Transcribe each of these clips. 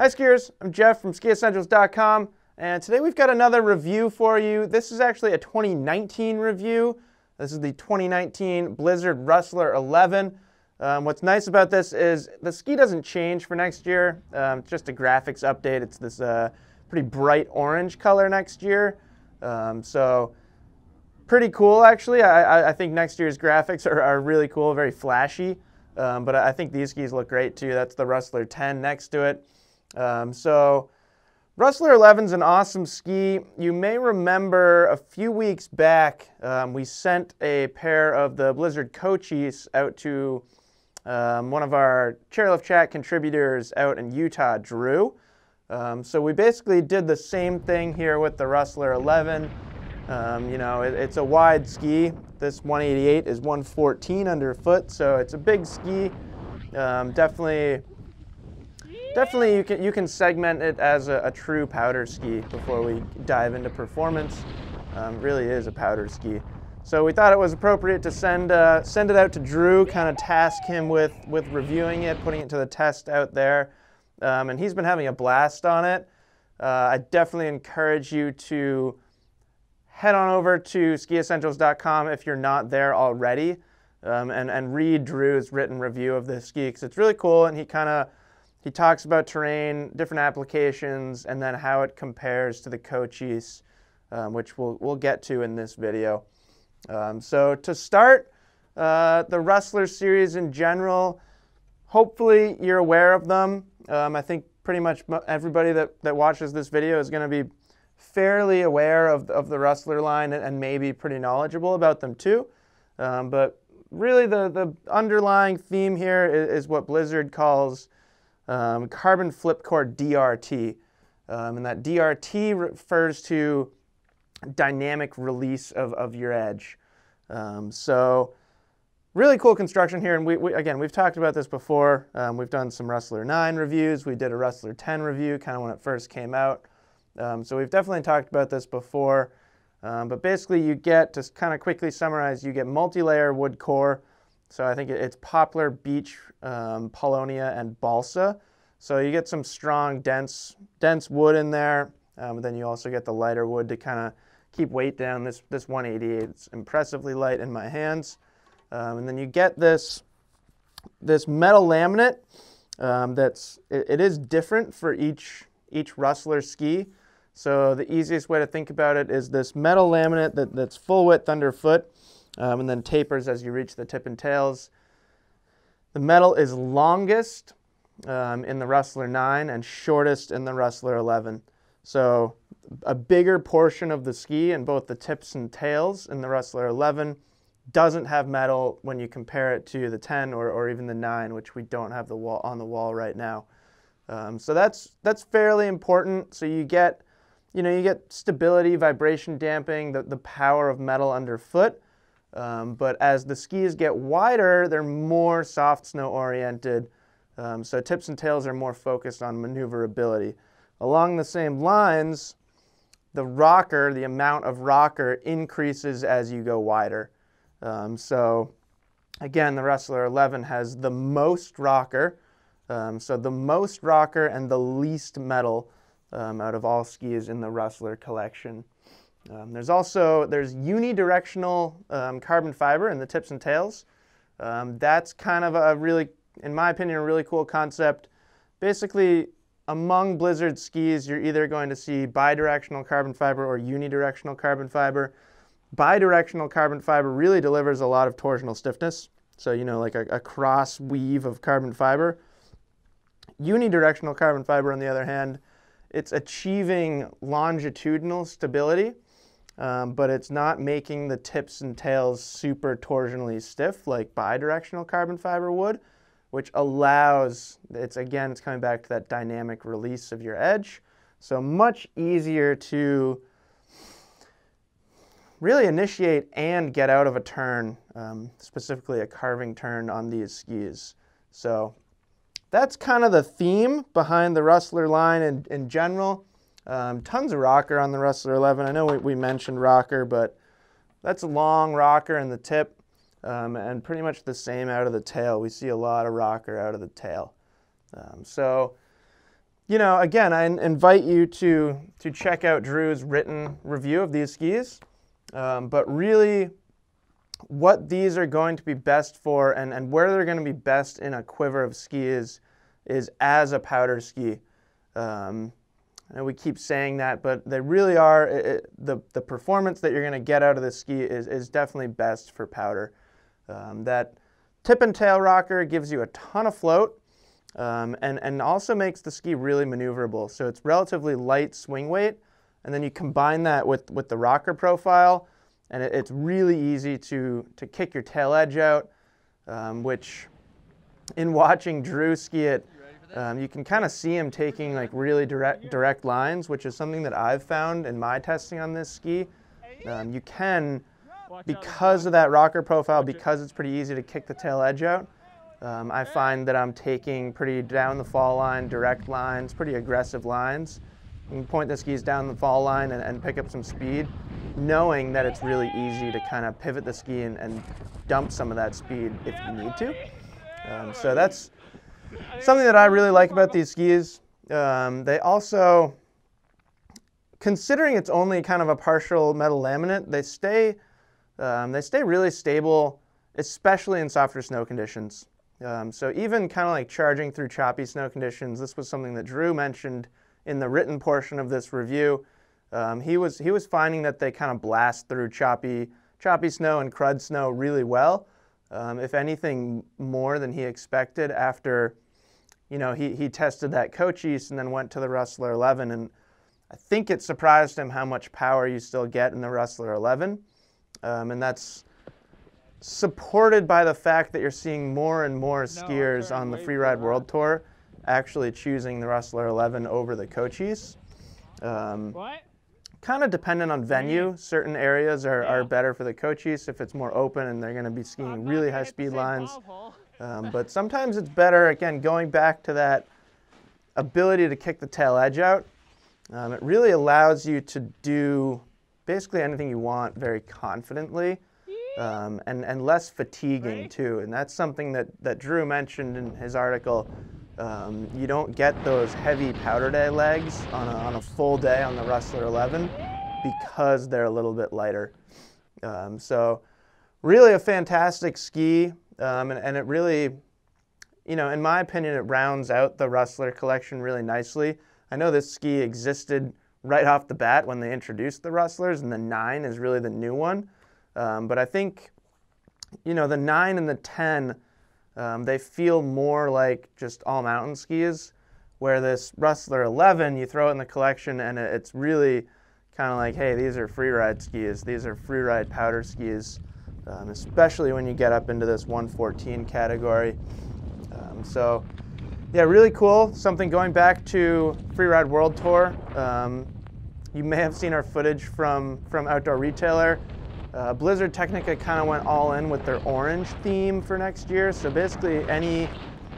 Hi skiers, I'm Jeff from SkiEssentials.com, and today we've got another review for you. This is actually a 2019 review. This is the 2019 Blizzard Rustler 11. What's nice about this is the ski doesn't change for next year. It's just a graphics update. It's this pretty bright orange color next year. So pretty cool actually. I think next year's graphics are really cool, very flashy. But I think these skis look great too. That's the Rustler 10 next to it. So Rustler 11 is an awesome ski. You may remember a few weeks back, we sent a pair of the Blizzard Cochise out to one of our Chairlift Chat contributors out in Utah, Drew. So we basically did the same thing here with the Rustler 11. You know, it's a wide ski. This 188 is 114 underfoot, so it's a big ski. Definitely you can segment it as a true powder ski before we dive into performance. Really is a powder ski. So we thought it was appropriate to send it out to Drew, kind of task him with reviewing it, putting it to the test out there. And he's been having a blast on it. I definitely encourage you to head on over to SkiEssentials.com if you're not there already and read Drew's written review of this ski, because it's really cool, and he talks about terrain, different applications, and then how it compares to the Cochise, which we'll get to in this video. So to start, the Rustler series in general, hopefully you're aware of them. I think pretty much everybody that watches this video is going to be fairly aware of the Rustler line and maybe pretty knowledgeable about them too. But really the underlying theme here is what Blizzard calls carbon flip core DRT, and that DRT refers to dynamic release of your edge. So really cool construction here, and we've talked about this before. We've done some Rustler 9 reviews, we did a Rustler 10 review kind of when it first came out, so we've definitely talked about this before, but basically you get, just kind of quickly summarize, you get multi-layer wood core. So I think it's poplar, beech, paulownia, and balsa. So you get some strong, dense wood in there. Then you also get the lighter wood to kind of keep weight down. This 188 is impressively light in my hands. And then you get this metal laminate. It is different for each Rustler ski. So the easiest way to think about it is this metal laminate that's full width underfoot. And then tapers as you reach the tip and tails. The metal is longest in the Rustler 9 and shortest in the Rustler 11. So a bigger portion of the ski in both the tips and tails in the Rustler 11 doesn't have metal when you compare it to the 10 or even the 9, which we don't have on the wall right now. So that's fairly important. So you get stability, vibration damping, the power of metal underfoot. But as the skis get wider, they're more soft snow oriented, so tips and tails are more focused on maneuverability. Along the same lines, the rocker, the amount of rocker increases as you go wider. So again, the Rustler 11 has the most rocker, so the most rocker and the least metal out of all skis in the Rustler collection. There's unidirectional carbon fiber in the tips and tails. That's kind of a really, in my opinion, a really cool concept. Basically, among Blizzard skis, you're either going to see bidirectional carbon fiber or unidirectional carbon fiber. Bidirectional carbon fiber really delivers a lot of torsional stiffness. So, you know, like a cross weave of carbon fiber. Unidirectional carbon fiber, on the other hand, it's achieving longitudinal stability, but it's not making the tips and tails super torsionally stiff like bidirectional carbon fiber would, which allows, it's coming back to that dynamic release of your edge. So much easier to really initiate and get out of a turn, specifically a carving turn on these skis. So that's kind of the theme behind the Rustler line in general. Tons of rocker on the Rustler 11. I know we mentioned rocker, but that's a long rocker in the tip and pretty much the same out of the tail. We see a lot of rocker out of the tail. So, you know, again, I invite you to check out Drew's written review of these skis, but really what these are going to be best for and where they're going to be best in a quiver of skis is as a powder ski. And we keep saying that, but they really are, the performance that you're going to get out of this ski is definitely best for powder. That tip and tail rocker gives you a ton of float and also makes the ski really maneuverable. So it's relatively light swing weight, and then you combine that with the rocker profile, and it's really easy to kick your tail edge out, which in watching Drew ski it, you can kind of see him taking like really direct lines, which is something that I've found in my testing on this ski. You can, because of that rocker profile, because it's pretty easy to kick the tail edge out, I find that I'm taking pretty down the fall line, direct lines, pretty aggressive lines. You can point the skis down the fall line and pick up some speed, knowing that it's really easy to kind of pivot the ski and dump some of that speed if you need to. So that's something that I really like about these skis. They also, considering it's only kind of a partial metal laminate, they stay really stable, especially in softer snow conditions. So even kind of like charging through choppy snow conditions, this was something that Drew mentioned in the written portion of this review. He was finding that they kind of blast through choppy snow and crud snow really well, if anything more than he expected after, you know, he tested that Cochise and then went to the Rustler 11, and I think it surprised him how much power you still get in the Rustler 11, and that's supported by the fact that you're seeing more and more skiers on the Freeride World Tour actually choosing the Rustler 11 over the Cochise. Kind of dependent on venue. Certain areas are better for the Cochise if it's more open and they're going to be skiing really high speed lines. But sometimes it's better, again, going back to that ability to kick the tail edge out. It really allows you to do basically anything you want very confidently and less fatiguing too. And that's something that Drew mentioned in his article. You don't get those heavy powder day legs on a full day on the Rustler 11 because they're a little bit lighter. So really a fantastic ski, and it really, you know, in my opinion, it rounds out the Rustler collection really nicely. I know this ski existed right off the bat when they introduced the Rustlers, and the 9 is really the new one. But I think, you know, the 9 and the 10, they feel more like just all mountain skis, where this Rustler 11, you throw it in the collection and it's really kind of like, hey, these are freeride skis. These are freeride powder skis, especially when you get up into this 114 category. So yeah, really cool. Something going back to Freeride World Tour. You may have seen our footage from Outdoor Retailer. Blizzard Technica kind of went all in with their orange theme for next year, so basically any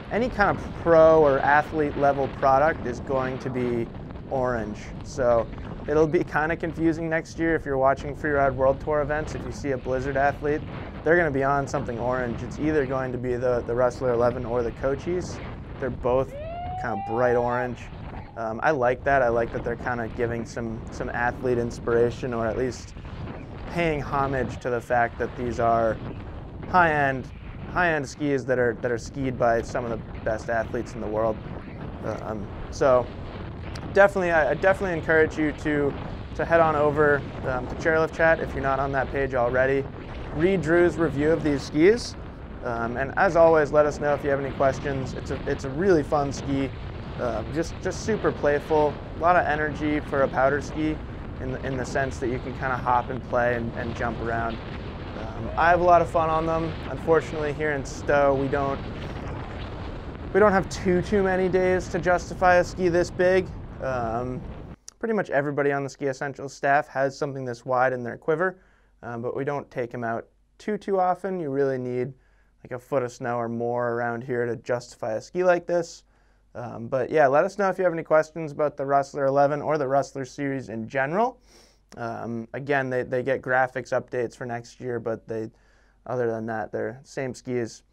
kind of pro or athlete level product is going to be orange. So it'll be kind of confusing next year if you're watching Freeride World Tour events. If you see a Blizzard athlete, they're going to be on something orange. It's either going to be the Rustler 11 or the Cochise. They're both kind of bright orange. I like that. I like that they're kind of giving some athlete inspiration, or at least paying homage to the fact that these are high-end skis that are skied by some of the best athletes in the world. So definitely, I encourage you to head on over to Chairlift Chat if you're not on that page already. Read Drew's review of these skis, and as always, let us know if you have any questions. It's a really fun ski, just super playful, a lot of energy for a powder ski, in the sense that you can kind of hop and play and jump around. I have a lot of fun on them. Unfortunately, here in Stowe, we don't have too many days to justify a ski this big. Pretty much everybody on the Ski Essentials staff has something this wide in their quiver, but we don't take them out too often. You really need like a foot of snow or more around here to justify a ski like this. But yeah, let us know if you have any questions about the Rustler 11 or the Rustler series in general. Again, they get graphics updates for next year, but other than that, they're same skis.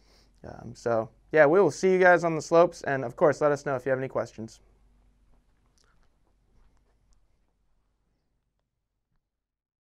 So yeah, we will see you guys on the slopes, and of course, let us know if you have any questions.